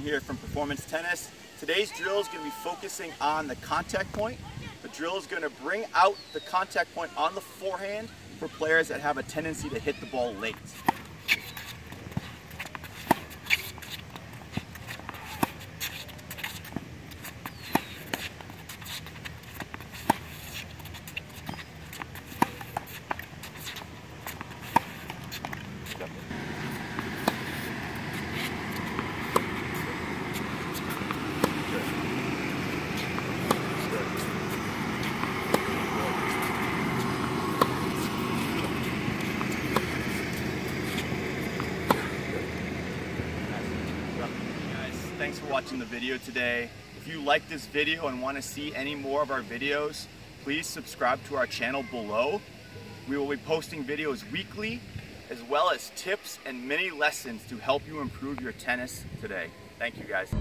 Here from Performance Tennis. Today's drill is going to be focusing on the contact point. The drill is going to bring out the contact point on the forehand for players that have a tendency to hit the ball late. Thanks for watching the video today. If you like this video and want to see any more of our videos, please subscribe to our channel below. We will be posting videos weekly, as well as tips and mini lessons to help you improve your tennis today. Thank you guys.